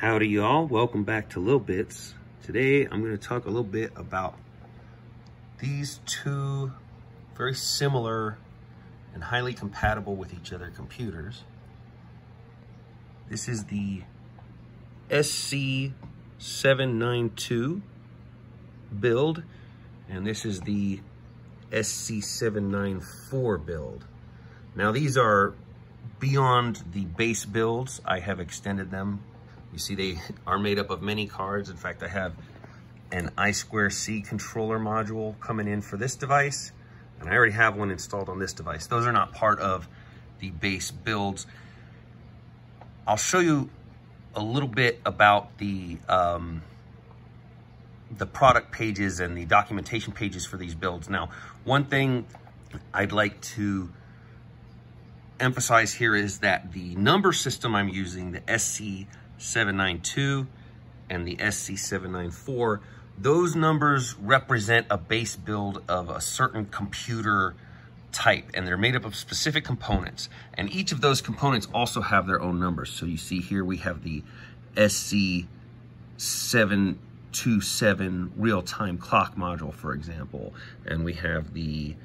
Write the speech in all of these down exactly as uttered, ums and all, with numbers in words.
Howdy y'all, welcome back to Lil' Bits. Today I'm going to talk a little bit about these two very similar and highly compatible with each other computers. This is the S C seven ninety-two build and this is the S C seven ninety-four build. Now these are beyond the base builds. I have extended them. You see, they are made up of many cards. In fact, I have an I two C controller module coming in for this device, and I already have one installed on this device. Those are not part of the base builds. I'll show you a little bit about the, um, the product pages and the documentation pages for these builds. Now, one thing I'd like to emphasize here is that the number system I'm using, the S C seven ninety-two and the S C seven ninety-four, those numbers represent a base build of a certain computer type, and they're made up of specific components, and each of those components also have their own numbers. So you see here we have the S C seven twenty-seven real-time clock module, for example, and we have the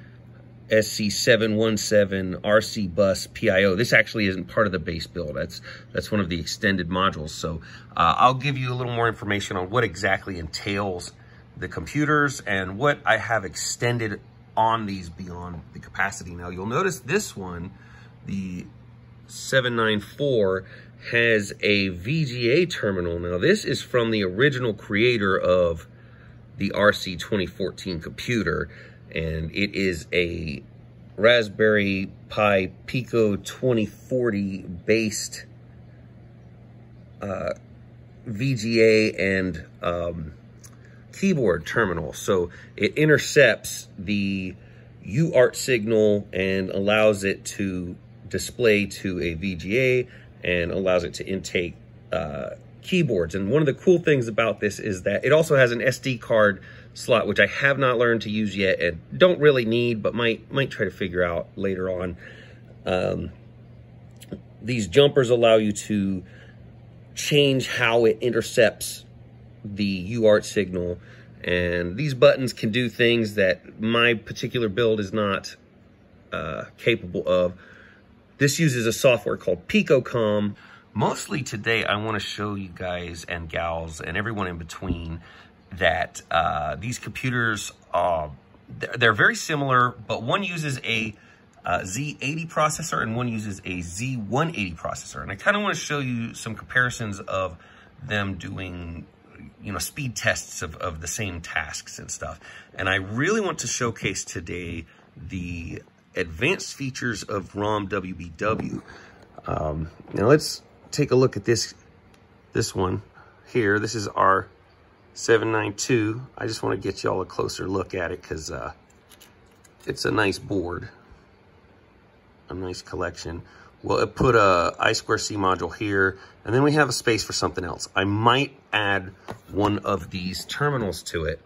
S C seven seventeen, R C bus, P I O. This actually isn't part of the base build. That's that's one of the extended modules. So uh, I'll give you a little more information on what exactly entails the computers and what I have extended on these beyond the capacity. Now you'll notice this one, the seven ninety-four, has a V G A terminal. Now this is from the original creator of the R C twenty fourteen computer, and it is a Raspberry Pi Pico twenty forty based uh, V G A and um, keyboard terminal. So it intercepts the U A R T signal and allows it to display to a V G A and allows it to intake uh, keyboards. And one of the cool things about this is that it also has an S D card slot, which I have not learned to use yet and don't really need, but might might try to figure out later on. Um, these jumpers allow you to change how it intercepts the U A R T signal, and these buttons can do things that my particular build is not uh, capable of. This uses a software called PicoCom. Mostly today, I want to show you guys and gals and everyone in between that uh, these computers, uh, they're very similar, but one uses a uh, Z eighty processor and one uses a Z one eighty processor. And I kind of want to show you some comparisons of them doing, you know, speed tests of, of the same tasks and stuff. And I really want to showcase today the advanced features of RomWBW. Um, now let's take a look at this, this one here. This is our seven ninety-two. I just want to get y'all a closer look at it because uh, it's a nice board, a nice collection. Well, it put a I two C module here, and then we have a space for something else. I might add one of these terminals to it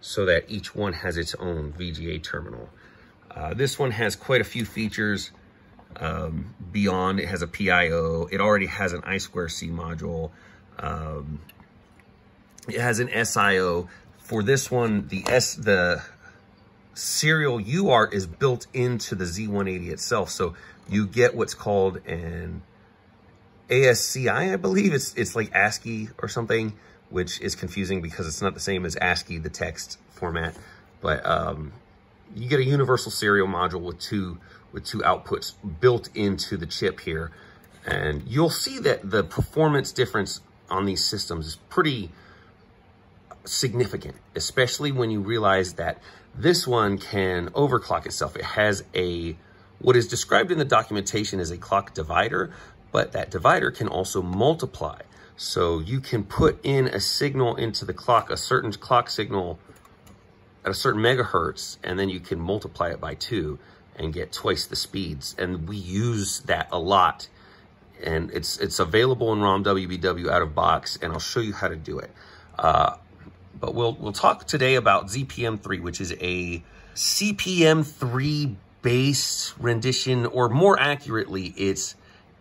so that each one has its own V G A terminal. Uh, this one has quite a few features um, beyond. It has a P I O. It already has an I two C module. Um, It has an S I O. For this one, the S the serial U A R T is built into the Z one eighty itself, so you get what's called an A S C I. I believe it's it's like ASCII or something, which is confusing because it's not the same as ASCII, the text format. But um, you get a universal serial module with two with two outputs built into the chip here, and you'll see that the performance difference on these systems is pretty significant, especially when you realize that this one can overclock itself. It has a, what is described in the documentation as a clock divider, but that divider can also multiply. So you can put in a signal into the clock, a certain clock signal at a certain megahertz, and then you can multiply it by two and get twice the speeds. And we use that a lot. And it's it's available in RomWBW out of box, and I'll show you how to do it. Uh, But we'll we'll talk today about Z P M three, which is a C P M three based rendition, or more accurately, it's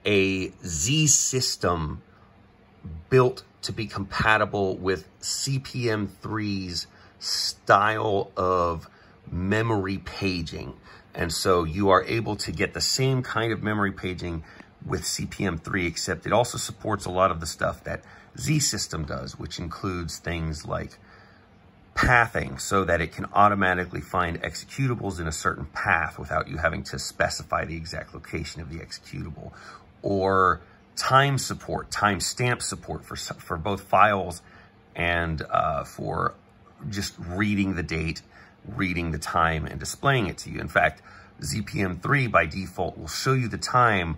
a Z-System built to be compatible with C P M three's style of memory paging. And so you are able to get the same kind of memory paging with C P M three, except it also supports a lot of the stuff that Z-System does, which includes things like pathing, so that it can automatically find executables in a certain path without you having to specify the exact location of the executable, or time support, timestamp support for, for both files and uh, for just reading the date, reading the time, and displaying it to you. In fact, Z P M three by default will show you the time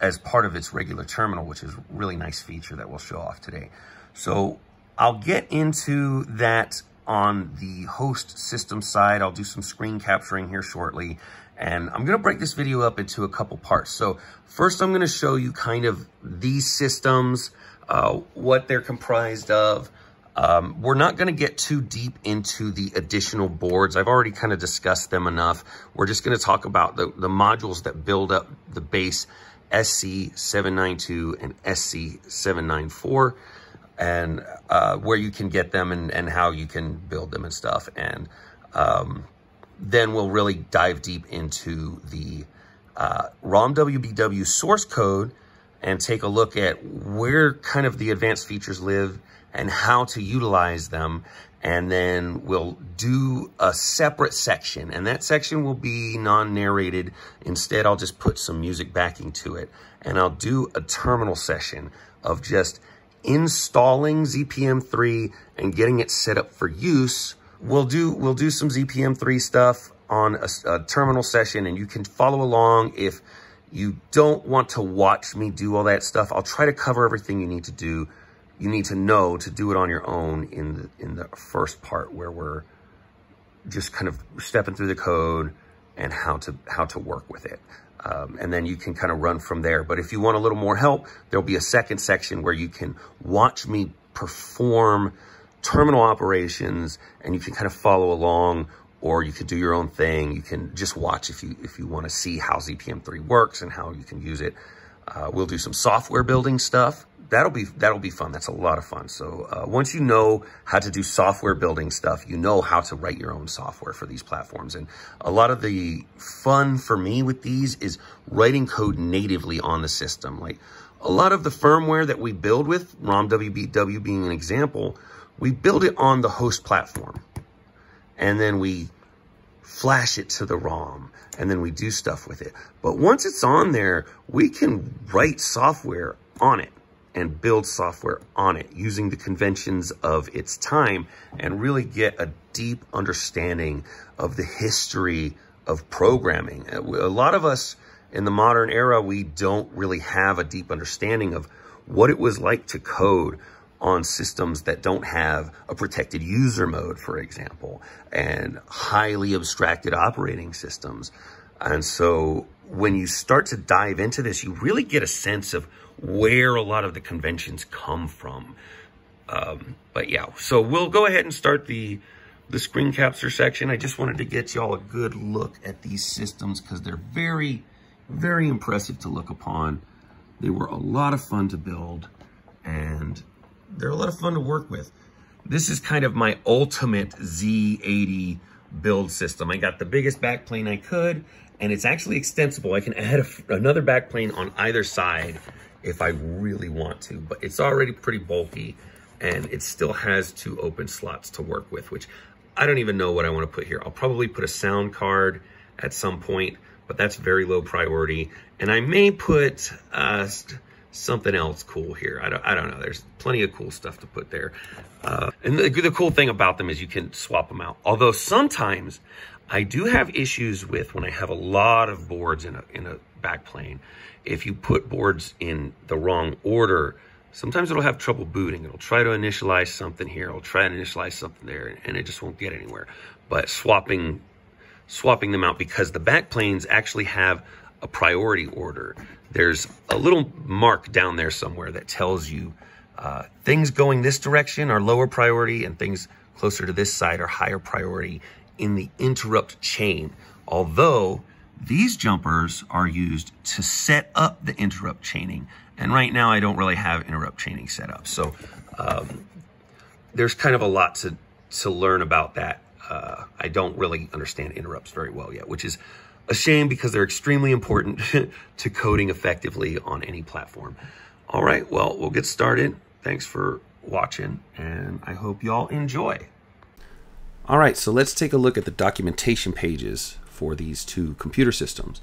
as part of its regular terminal, which is a really nice feature that we'll show off today. So I'll get into that on the host system side. I'll do some screen capturing here shortly, and I'm gonna break this video up into a couple parts. So first I'm gonna show you kind of these systems, uh, what they're comprised of. Um, we're not gonna get too deep into the additional boards. I've already kind of discussed them enough. We're just gonna talk about the, the modules that build up the base S C seven ninety-two and S C seven ninety-four, and uh, where you can get them and, and how you can build them and stuff. And um, then we'll really dive deep into the uh, RomWBW source code and take a look at where kind of the advanced features live and how to utilize them. And then we'll do a separate section, and that section will be non-narrated. Instead, I'll just put some music backing to it, and I'll do a terminal session of just installing Z P M three and getting it set up for use. We'll do, we'll do some Z P M three stuff on a, a terminal session, and you can follow along. If you don't want to watch me do all that stuff, I'll try to cover everything you need to do. You need to know to do it on your own in the, in the first part, where we're just kind of stepping through the code and how to, how to work with it. Um, and then you can kind of run from there. But if you want a little more help, there'll be a second section where you can watch me perform terminal operations, and you can kind of follow along, or you can do your own thing. You can just watch if you, if you want to see how Z P M three works and how you can use it. Uh, we'll do some software building stuff. That'll be, that'll be fun. That's a lot of fun. So uh, once you know how to do software building stuff, you know how to write your own software for these platforms. And a lot of the fun for me with these is writing code natively on the system. Like a lot of the firmware that we build with, RomWBW being an example, we build it on the host platform, and then we flash it to the ROM, and then we do stuff with it. But once it's on there, we can write software on it and build software on it using the conventions of its time, and really get a deep understanding of the history of programming. A lot of us in the modern era, we don't really have a deep understanding of what it was like to code on systems that don't have a protected user mode, for example, and highly abstracted operating systems. And so when you start to dive into this, you really get a sense of where a lot of the conventions come from. Um, but yeah, so we'll go ahead and start the, the screen capture section. I just wanted to get y'all a good look at these systems because they're very, very impressive to look upon. They were a lot of fun to build, and they're a lot of fun to work with. This is kind of my ultimate Z eighty build system. I got the biggest backplane I could, and it's actually extensible. I can add a, another backplane on either side if I really want to, but it's already pretty bulky, and it still has two open slots to work with, which I don't even know what I want to put here. I'll probably put a sound card at some point, but that's very low priority. And I may put uh, something else cool here. I don't, I don't know. There's plenty of cool stuff to put there. Uh, and the, the cool thing about them is you can swap them out. Although sometimes I do have issues with when I have a lot of boards in a, in a backplane. If you put boards in the wrong order, sometimes it'll have trouble booting. It'll try to initialize something here. It'll try to initialize something there, and it just won't get anywhere. But swapping, swapping them out, because the backplanes actually have a priority order. There's a little mark down there somewhere that tells you uh, things going this direction are lower priority and things closer to this side are higher priority in the interrupt chain. Although these jumpers are used to set up the interrupt chaining And right now I don't really have interrupt chaining set up. So um, there's kind of a lot to, to learn about that. Uh, I don't really understand interrupts very well yet, which is a shame because they're extremely important to coding effectively on any platform. All right, well, we'll get started. Thanks for watching, and I hope y'all enjoy. All right, so let's take a look at the documentation pages for these two computer systems.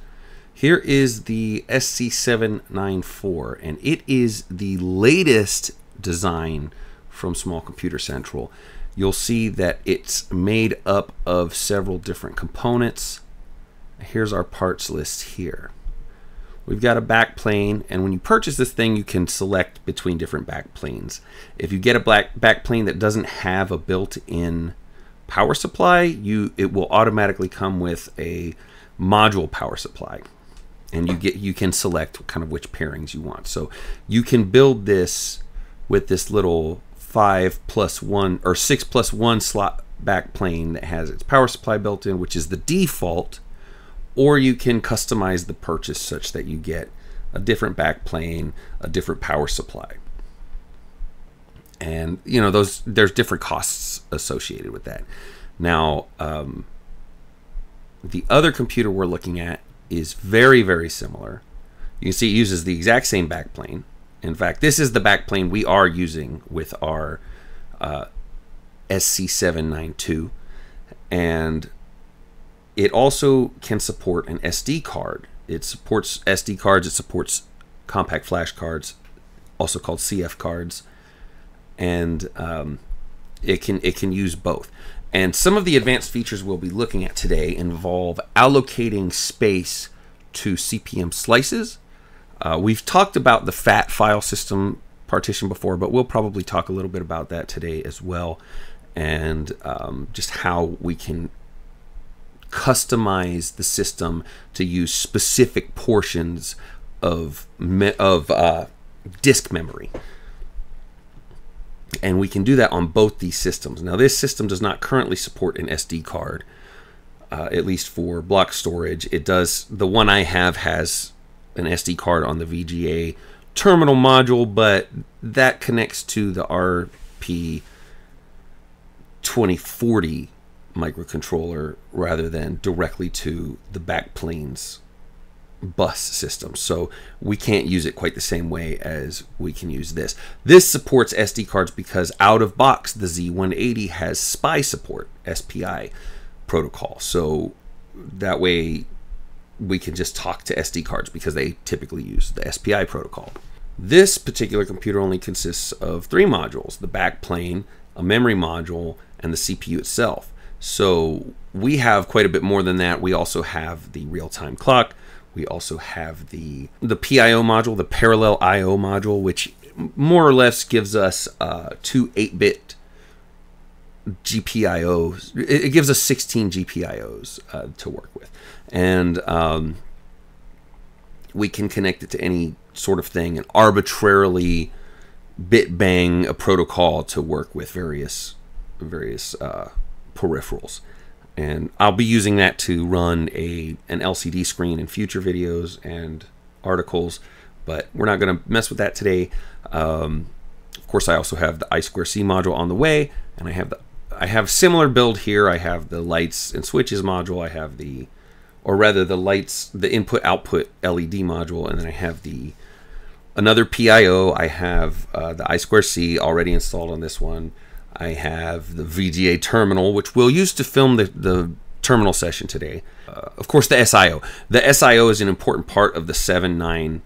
Here is the S C seven ninety-four, and it is the latest design from Small Computer Central. You'll see that it's made up of several different components. Here's our parts list here. We've got a backplane, and when you purchase this thing, you can select between different backplanes. If you get a black backplane that doesn't have a built-in power supply, you it will automatically come with a module power supply, and you get you can select kind of which pairings you want. So you can build this with this little five plus one or six plus one slot backplane that has its power supply built in, which is the default. Or you can customize the purchase such that you get a different backplane, a different power supply. And you know, those there's different costs associated with that. Now, um, the other computer we're looking at is very, very similar. You can see it uses the exact same backplane. In fact, this is the backplane we are using with our uh, S C seven ninety-two. And it also can support an S D card. It supports S D cards, it supports compact flash cards, also called C F cards, and um, it can it can use both. And some of the advanced features we'll be looking at today involve allocating space to C P M slices. Uh, we've talked about the fat file system partition before, but we'll probably talk a little bit about that today as well, and um, just how we can customize the system to use specific portions of me of uh, disk memory. And we can do that on both these systems. Now, this system does not currently support an S D card, uh, at least for block storage. It does. The one I have has an S D card on the V G A terminal module, but that connects to the R P twenty forty microcontroller rather than directly to the backplane's bus system, so we can't use it quite the same way as we can use this. This supports S D cards because out of box the Z one eighty has S P I support, S P I protocol, so that way we can just talk to S D cards because they typically use the S P I protocol. This particular computer only consists of three modules: the backplane, a memory module, and the C P U itself. So we have quite a bit more than that. We also have the real-time clock. We also have the the P I O module, the parallel I O module, which more or less gives us uh, two eight-bit G P I Os. It, it gives us sixteen G P I Os uh, to work with, and um, we can connect it to any sort of thing and arbitrarily bit bang a protocol to work with various various. Uh, peripherals. And I'll be using that to run a an L C D screen in future videos and articles, but we're not going to mess with that today. Um, of course, I also have the I two C module on the way, and I have the I have similar build here. I have the lights and switches module. I have the, or rather the lights, the input output L E D module, and then I have the another P I O. I have uh, the I two C already installed on this one. I have the V G A terminal, which we'll use to film the, the terminal session today. Uh, of course, the S I O. The S I O is an important part of the seven nine.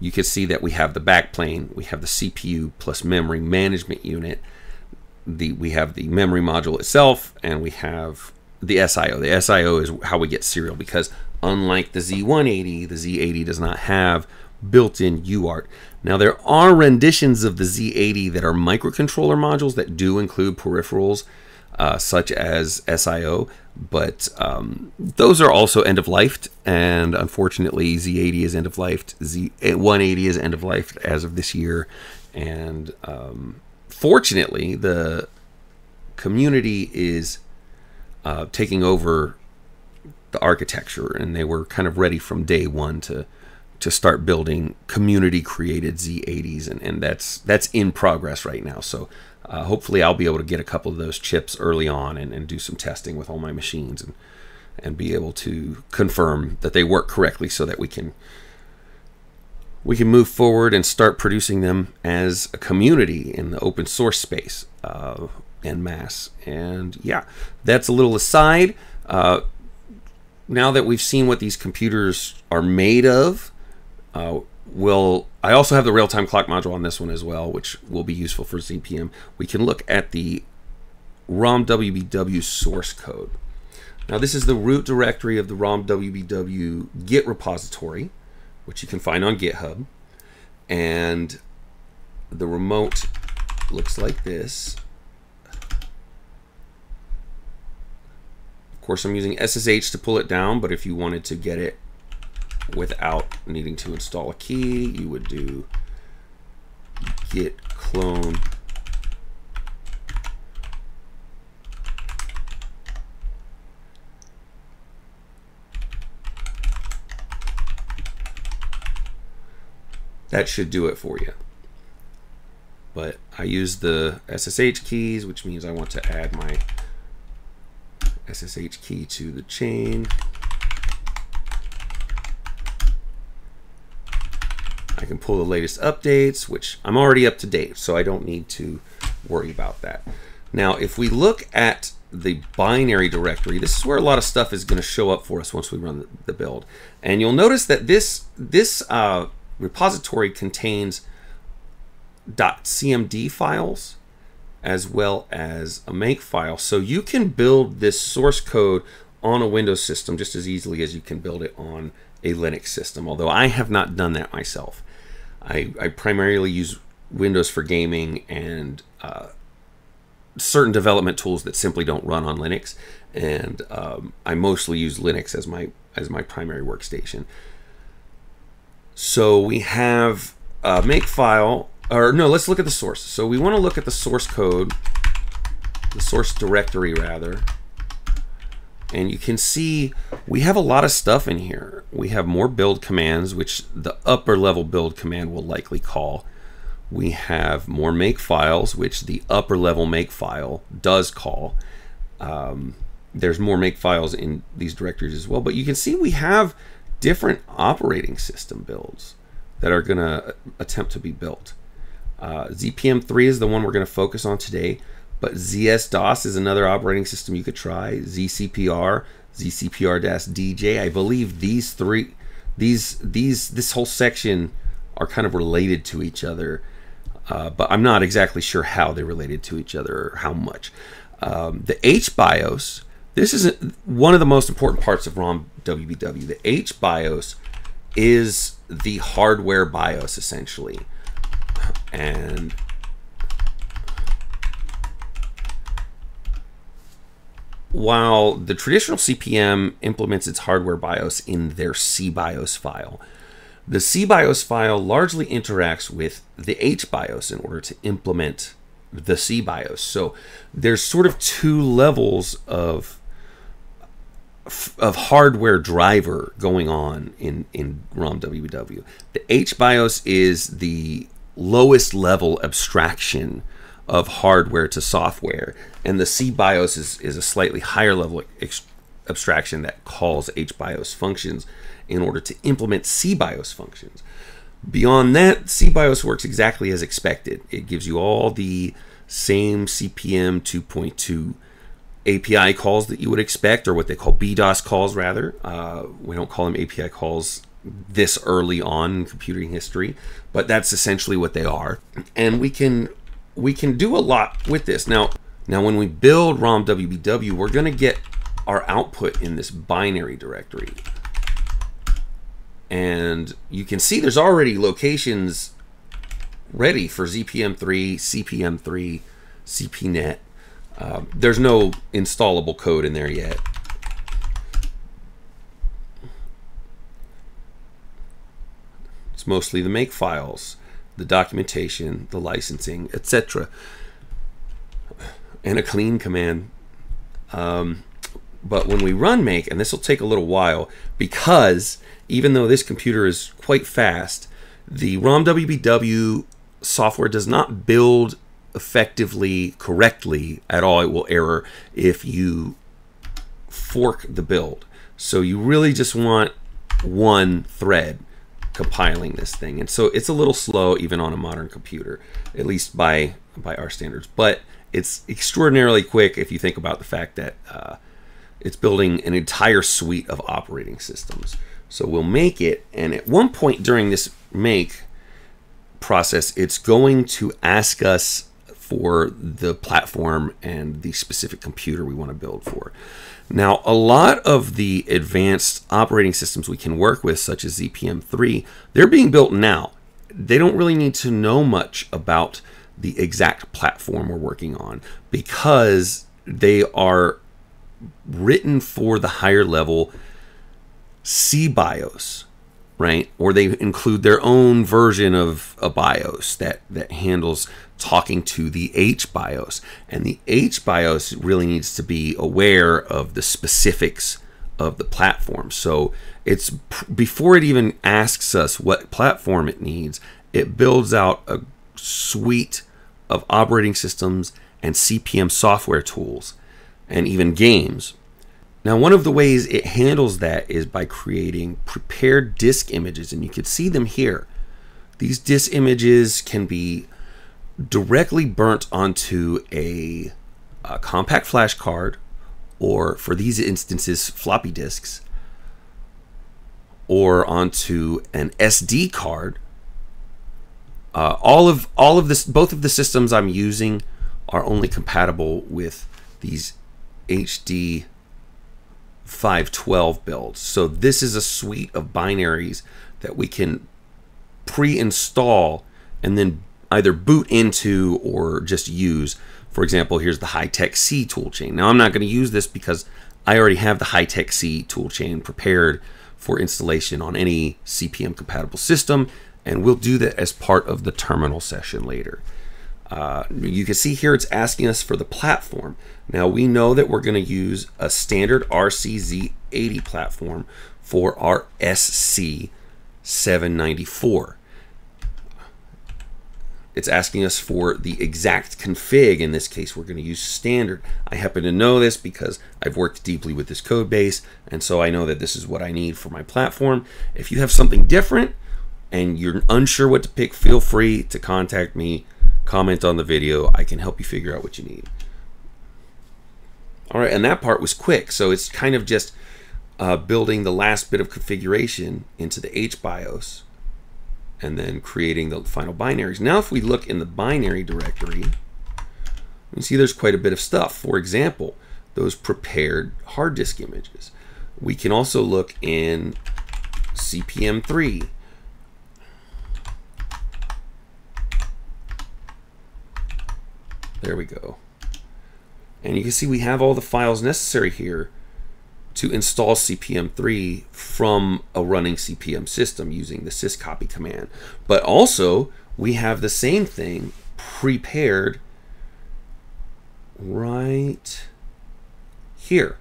You can see that we have the backplane, we have the C P U plus memory management unit, the, we have the memory module itself, and we have the S I O. The S I O is how we get serial, because unlike the Z one eighty, the Z eighty does not have built-in U A R T. Now, there are renditions of the Z eighty that are microcontroller modules that do include peripherals uh, such as S I O, but um, those are also end-of-lifed, and unfortunately Z eighty is end-of-lifed, Z one eighty is end-of-lifed as of this year, and um, fortunately the community is uh, taking over the architecture, and they were kind of ready from day one to to start building community-created Z eighties, and, and that's that's in progress right now. So uh, hopefully I'll be able to get a couple of those chips early on and, and do some testing with all my machines and, and be able to confirm that they work correctly so that we can, we can move forward and start producing them as a community in the open source space uh, en masse. And yeah, that's a little aside. Uh, now that we've seen what these computers are made of, uh, we'll, I also have the real-time clock module on this one as well, which will be useful for Z P M. We can look at the RomWBW source code. Now this is the root directory of the RomWBW Git repository, which you can find on GitHub, and the remote looks like this. Of course, I'm using S S H to pull it down, but if you wanted to get it without needing to install a key, you would do git clone . That should do it for you. But I use the S S H keys, which means I want to add my S S H key to the chain. I can pull the latest updates, which I'm already up to date, so I don't need to worry about that. Now, if we look at the binary directory, this is where a lot of stuff is going to show up for us once we run the build. And you'll notice that this, this, uh, repository contains .cmd files as well as a make file. So you can build this source code on a Windows system just as easily as you can build it on a Linux system, although I have not done that myself. I, I primarily use Windows for gaming and uh, certain development tools that simply don't run on Linux. And um, I mostly use Linux as my, as my primary workstation. So we have a makefile, or no, let's look at the source. So we want to look at the source code, the source directory rather. And you can see we have a lot of stuff in here. We have more build commands, which the upper level build command will likely call. We have more makefiles, which the upper level makefile does call. Um, there's more makefiles in these directories as well, but you can see we have different operating system builds that are going to attempt to be built. Uh, Z P M three is the one we're going to focus on today, but Z S DOS is another operating system you could try. Z C P R, Z C P R D J. I believe these three, these these this whole section are kind of related to each other, uh, but I'm not exactly sure how they're related to each other or how much. Um, the H BIOS. This is one of the most important parts of RomWBW. The H BIOS is the hardware BIOS, essentially. And while the traditional C P M implements its hardware BIOS in their C BIOS file, the C BIOS file largely interacts with the H BIOS in order to implement the C BIOS. So there's sort of two levels of of hardware driver going on in, in RomWBW. The H BIOS is the lowest level abstraction of hardware to software, and the C BIOS is, is a slightly higher level abstraction that calls H BIOS functions in order to implement C BIOS functions. Beyond that, C BIOS works exactly as expected. It gives you all the same C P M two point two A P I calls that you would expect, or what they call B DOS calls rather. Uh, we don't call them A P I calls this early on in computing history, but that's essentially what they are. And we can we can do a lot with this. Now, now when we build RomWBW, we're gonna get our output in this binary directory. And you can see there's already locations ready for Z P M three, C P M three, C P net. Uh, there's no installable code in there yet. It's mostly the make files, the documentation, the licensing, et cetera, and a clean command. Um, but when we run make, and this will take a little while because even though this computer is quite fast, the RomWBW software does not build effectively correctly at all. It will error if you fork the build. So you really just want one thread compiling this thing. And so it's a little slow even on a modern computer, at least by, by our standards. But it's extraordinarily quick if you think about the fact that uh, it's building an entire suite of operating systems. So we'll make it, and at one point during this make process, it's going to ask us for the platform and the specific computer we want to build for. Now, a lot of the advanced operating systems we can work with, such as Z P M three, they're being built now. They don't really need to know much about the exact platform we're working on because they are written for the higher level C BIOS, right? Or they include their own version of a BIOS that, that handles talking to the H BIOS. And the H BIOS really needs to be aware of the specifics of the platform. So it's before it even asks us what platform it needs, it builds out a suite of operating systems and C P M software tools and even games. Now, one of the ways it handles that is by creating prepared disk images, and you can see them here. These disk images can be directly burnt onto a, a compact flash card, or for these instances, floppy disks, or onto an S D card. Uh, all of all of this, both of the systems I'm using are only compatible with these H D five twelve builds. So this is a suite of binaries that we can pre-install and then either boot into or just use. For example, here's the Hi-Tech C toolchain. Now I'm not going to use this because I already have the Hi-Tech C toolchain prepared for installation on any C P M compatible system, and we'll do that as part of the terminal session later. Uh, you can see here it's asking us for the platform. Now we know that we're going to use a standard R C Z eighty platform for our S C seven ninety-four. It's asking us for the exact config. In this case, we're going to use standard. I happen to know this because I've worked deeply with this code base, and so I know that this is what I need for my platform. If you have something different and you're unsure what to pick, feel free to contact me. Comment on the video. I can help you figure out what you need. All right, and that part was quick. So it's kind of just uh, building the last bit of configuration into the H BIOS and then creating the final binaries. Now, if we look in the binary directory, we see there's quite a bit of stuff. For example, those prepared hard disk images. We can also look in C P M three. There we go. And you can see we have all the files necessary here to install C P M three from a running C P M system using the syscopy command. But also, we have the same thing prepared right here.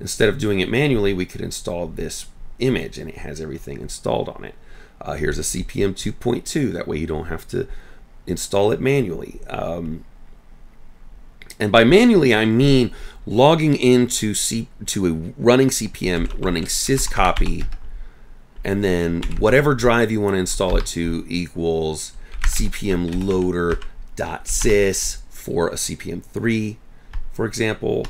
Instead of doing it manually, we could install this image, and it has everything installed on it. Uh, here's a C P M two point two. That way you don't have to install it manually. Um, And by manually, I mean logging into C to a running C P M, running syscopy, and then whatever drive you want to install it to equals C P M loader dot sys for a C P M three, for example,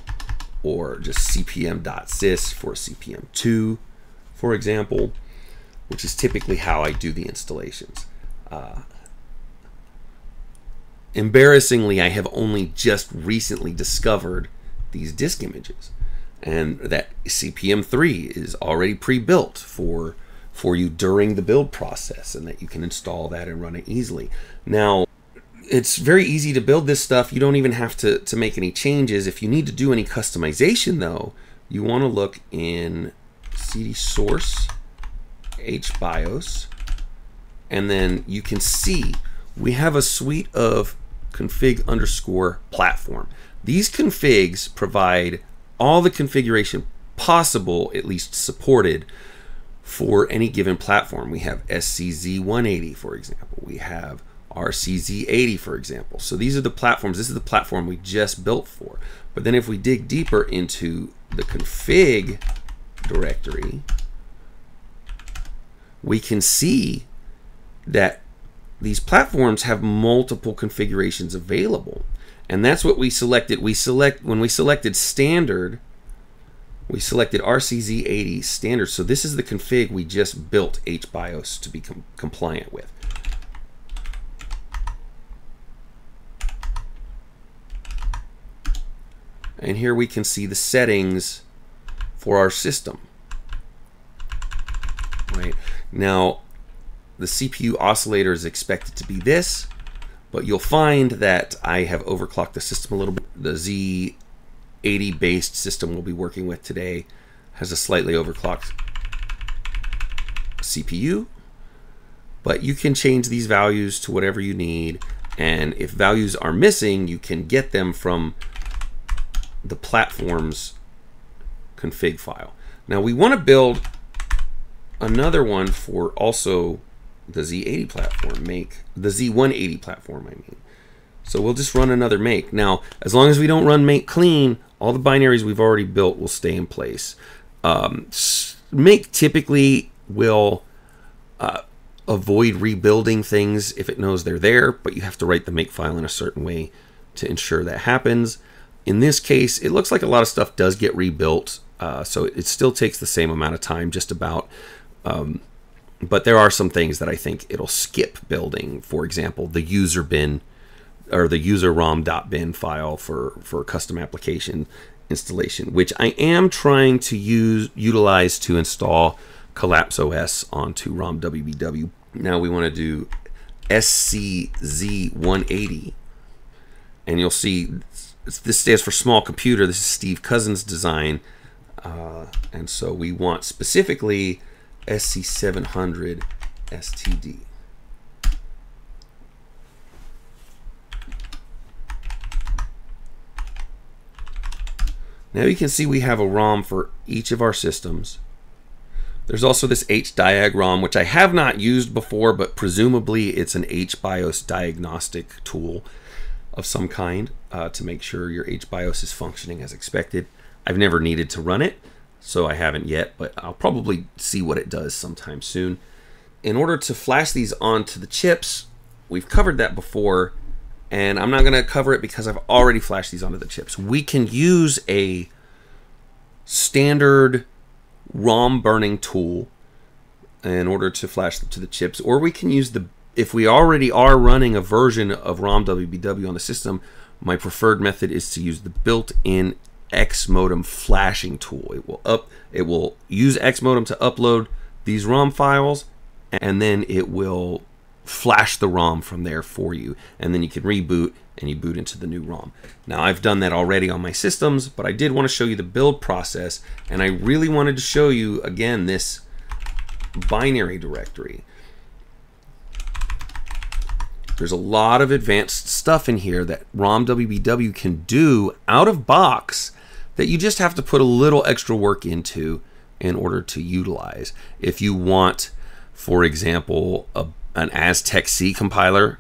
or just C P M dot sys for a C P M two, for example, which is typically how I do the installations. Uh, Embarrassingly, I have only just recently discovered these disk images, and that C P M three is already pre-built for for you during the build process, and that you can install that and run it easily. Now, it's very easy to build this stuff. You don't even have to, to make any changes. If you need to do any customization, though, you want to look in C D source, H BIOS, and then you can see we have a suite of config underscore platform. These configs provide all the configuration possible, at least supported, for any given platform. We have S C Z one eighty, for example. We have R C Z eighty, for example. So these are the platforms. This is the platform we just built for. But then if we dig deeper into the config directory, we can see that these platforms have multiple configurations available. And that's what we selected. We select when we selected standard, we selected R C Z eighty standard. So this is the config we just built H BIOS to be com compliant with. And here we can see the settings for our system. Right now, the C P U oscillator is expected to be this, but you'll find that I have overclocked the system a little bit. The Z eighty based system we'll be working with today has a slightly overclocked C P U, but you can change these values to whatever you need. And if values are missing, you can get them from the platform's config file. Now we want to build another one for also the Z eighty platform, make the Z one eighty platform, I mean. So we'll just run another make. Now, as long as we don't run make clean, all the binaries we've already built will stay in place. Um, make typically will uh, avoid rebuilding things if it knows they're there, but you have to write the make file in a certain way to ensure that happens. In this case, it looks like a lot of stuff does get rebuilt, uh, so it still takes the same amount of time, just about. Um, but there are some things that I think it'll skip building. For example, the user bin or the user rom.bin file for, for custom application installation, which I am trying to use utilize to install Collapse O S onto RomWBW. Now we want to do S C Z one eighty, and you'll see this stands for small computer. This is Steve Cousins' design. Uh, and so we want specifically S C seven hundred S T D. Now you can see we have a ROM for each of our systems. There's also this H diag ROM, which I have not used before, but presumably it's an H BIOS diagnostic tool of some kind uh, to make sure your H BIOS is functioning as expected. I've never needed to run it, so I haven't yet, but I'll probably see what it does sometime soon. In order to flash these onto the chips, we've covered that before, and I'm not gonna cover it because I've already flashed these onto the chips. We can use a standard ROM burning tool in order to flash them to the chips, or we can use the, if we already are running a version of RomWBW on the system, my preferred method is to use the built-in Xmodem flashing tool. It will up, it will use Xmodem to upload these ROM files, and then it will flash the ROM from there for you, and then you can reboot and you boot into the new ROM. Now I've done that already on my systems, but I did want to show you the build process, and I really wanted to show you again this binary directory. There's a lot of advanced stuff in here that RomWBW can do out of box that you just have to put a little extra work into in order to utilize. If you want, for example, a an Aztec C compiler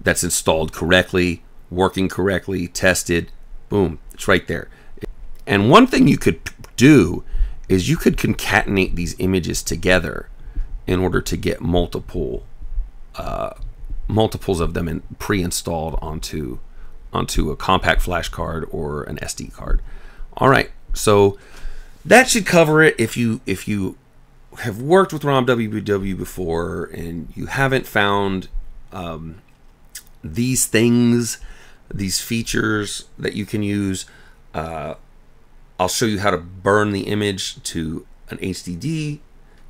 that's installed correctly, working correctly, tested, boom, it's right there. And one thing you could do is you could concatenate these images together in order to get multiple uh, multiples of them in, pre-installed onto onto a compact flash card or an S D card. All right, so that should cover it. If you if you have worked with RomWBW before and you haven't found um, these things, these features that you can use, uh, I'll show you how to burn the image to an H D D,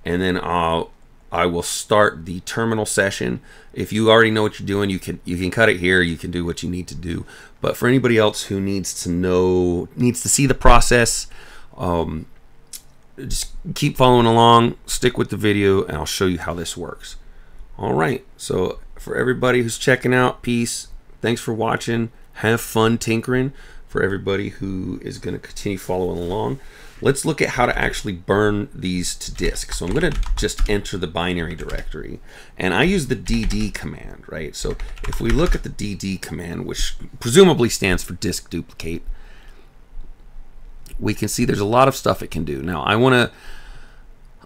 and then I'll I will start the terminal session. If you already know what you're doing, you can you can cut it here, you can do what you need to do. But for anybody else who needs to know, needs to see the process, um, just keep following along, stick with the video, and I'll show you how this works. All right, so for everybody who's checking out, peace. Thanks for watching. Have fun tinkering. For everybody who is gonna continue following along, Let's look at how to actually burn these to disk. So I'm going to just enter the binary directory, and I use the D D command, right? So if we look at the D D command, which presumably stands for disk duplicate, we can see there's a lot of stuff it can do. Now I want to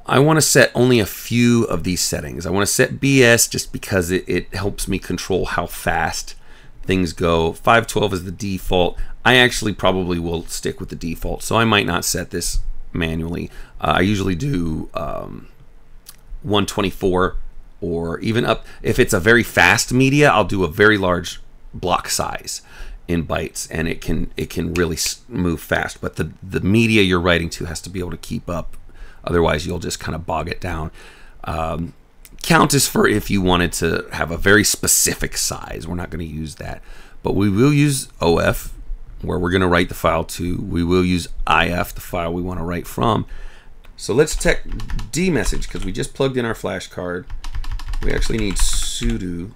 I want to set only a few of these settings. I want to set B S just because it, it helps me control how fast things go. five twelve is the default. I actually probably will stick with the default, so I might not set this manually. Uh, I usually do um, one twenty-four, or even up. If it's a very fast media, I'll do a very large block size in bytes, and it can it can really move fast. But the the media you're writing to has to be able to keep up. Otherwise, you'll just kind of bog it down. Um, count is for if you wanted to have a very specific size. We're not going to use that. But we will use O F, where we're going to write the file to. We will use I F, the file we want to write from. So let's check dmessage, because we just plugged in our flash card. We actually need sudo.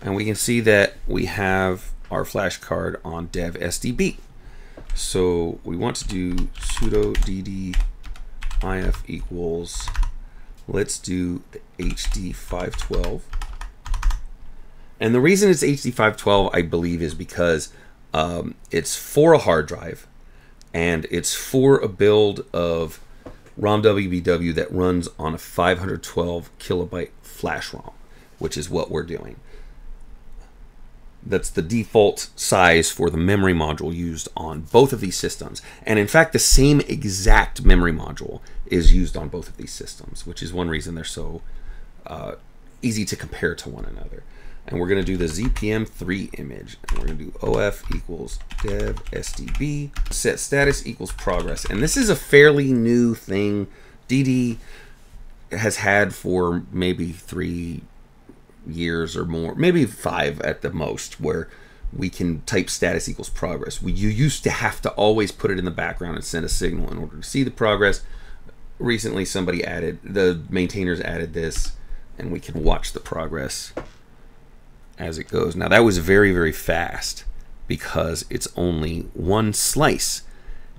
And we can see that we have our flash card on dev S D B. So we want to do sudo dd if equals, let's do the H D five twelve. And the reason it's H D five twelve, I believe, is because um, it's for a hard drive, and it's for a build of RomWBW that runs on a five hundred twelve kilobyte flash ROM, which is what we're doing. That's the default size for the memory module used on both of these systems. And in fact, the same exact memory module is used on both of these systems, which is one reason they're so uh, easy to compare to one another. And we're going to do the Z P M three image. And we're going to do O F equals dev S D B, set status equals progress. And this is a fairly new thing D D has had for maybe three years or more, maybe five at the most, where we can type status equals progress. We, you used to have to always put it in the background and send a signal in order to see the progress. Recently somebody added, the maintainers added this, and we can watch the progress as it goes. Now that was very, very fast because it's only one slice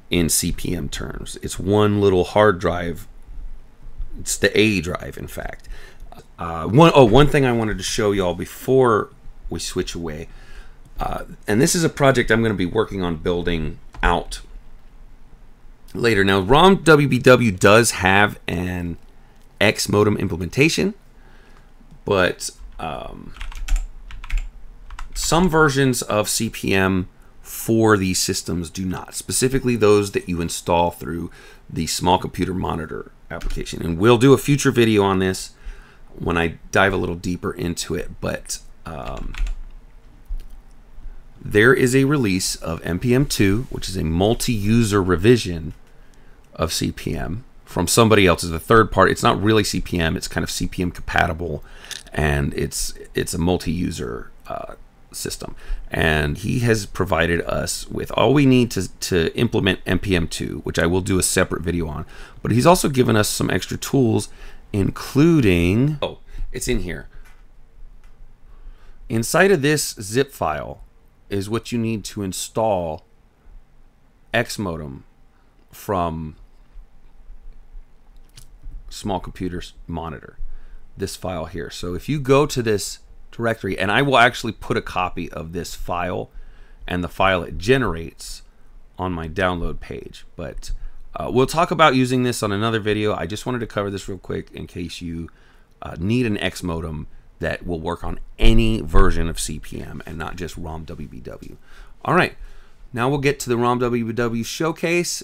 in C P M terms. It's one little hard drive. It's the A drive, in fact. Uh, one, oh, one thing I wanted to show y'all before we switch away, uh, and this is a project I'm going to be working on building out later. Now, RomWBW does have an Xmodem implementation, but um, some versions of C P M for these systems do not, specifically those that you install through the Small Computer Monitor application. And we'll do a future video on this when I dive a little deeper into it, but um, there is a release of M P M two, which is a multi-user revision of C P M from somebody else. Is the third party. It's not really C P M. It's kind of C P M compatible, and it's it's a multi-user uh, system. And he has provided us with all we need to to implement M P M two, which I will do a separate video on. But he's also given us some extra tools, including, oh, it's in here. Inside of this zip file is what you need to install Xmodem from Small Computer Monitor, this file here. So if you go to this directory, and I will actually put a copy of this file and the file it generates on my download page, but Uh, we'll talk about using this on another video. I just wanted to cover this real quick in case you uh, need an Xmodem that will work on any version of C P M and not just RomWBW. All right, now we'll get to the RomWBW showcase.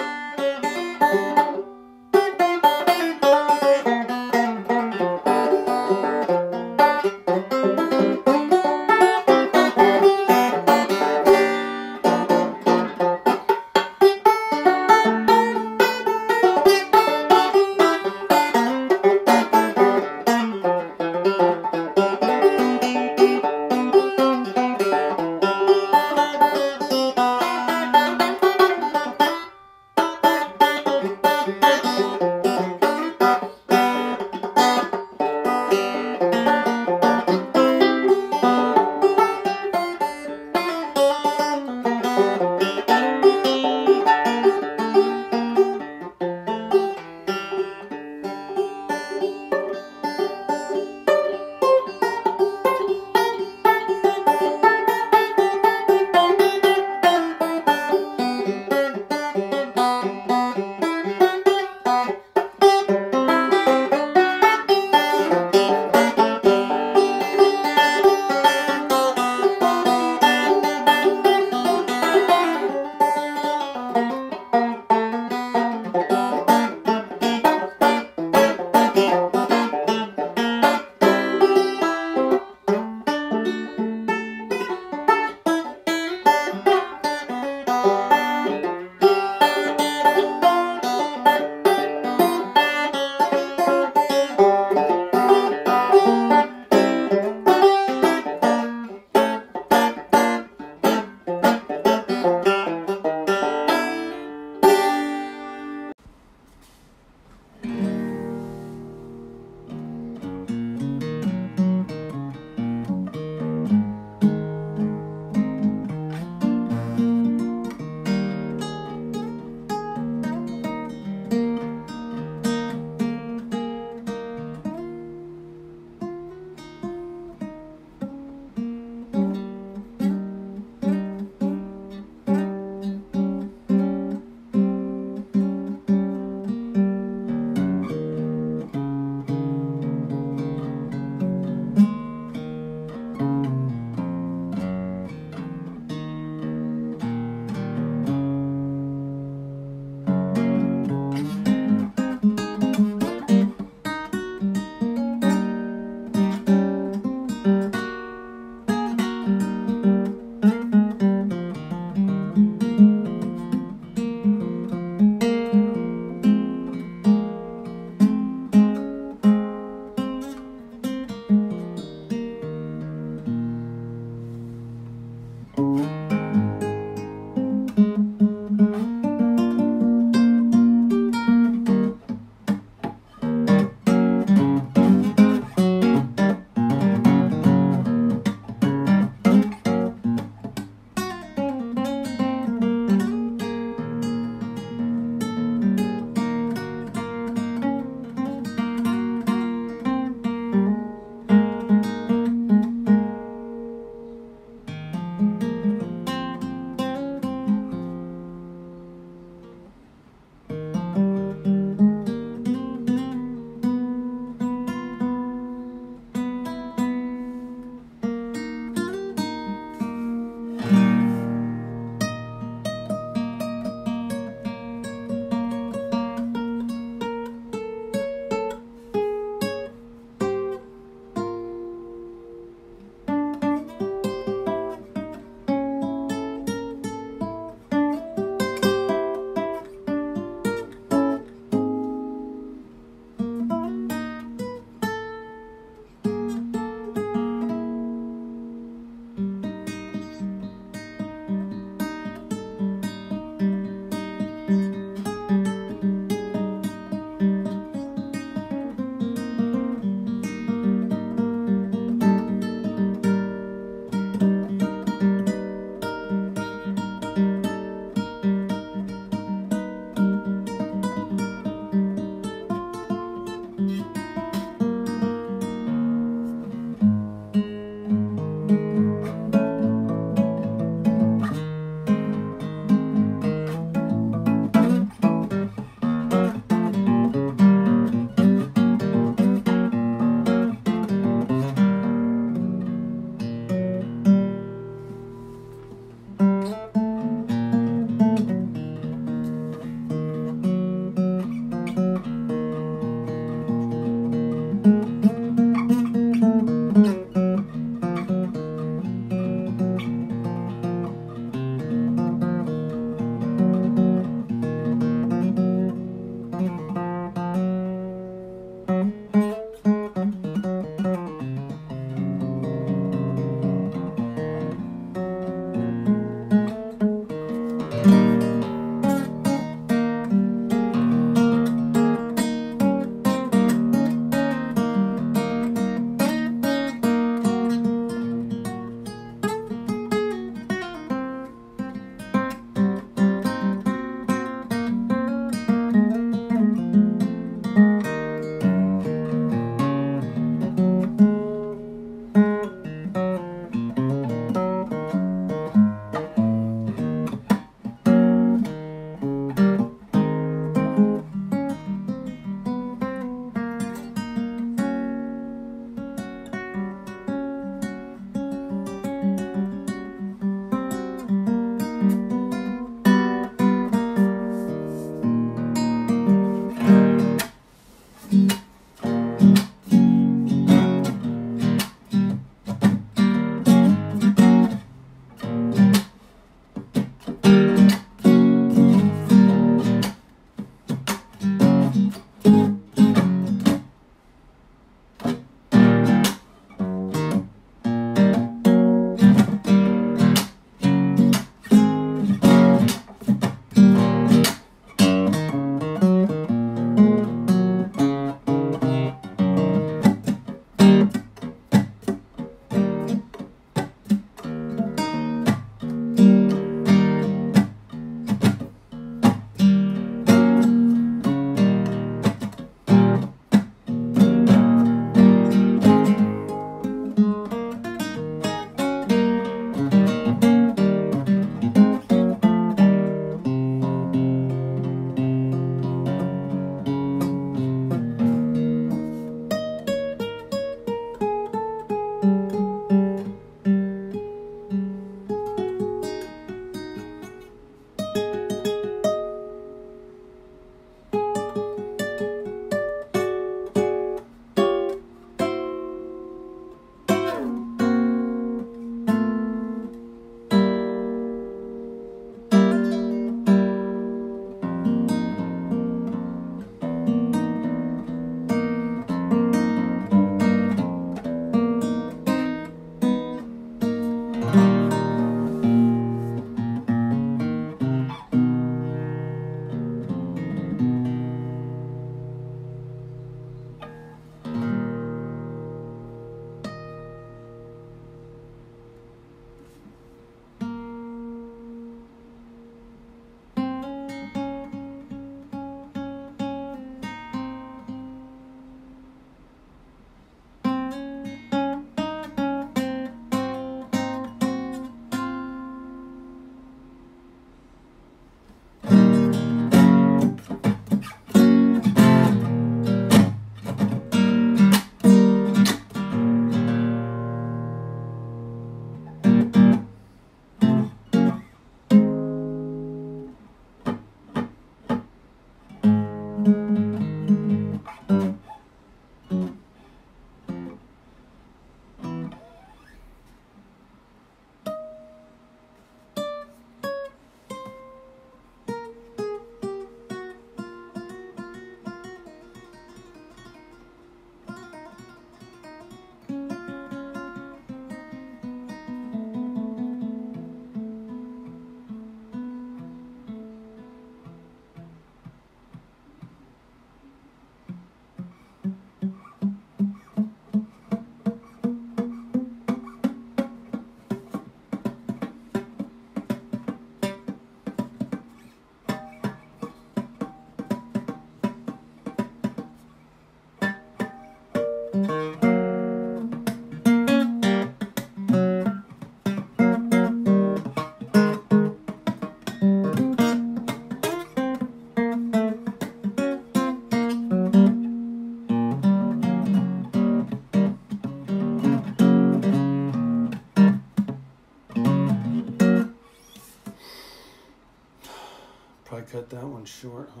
Probably cut that one short, huh?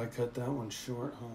I cut that one short, huh?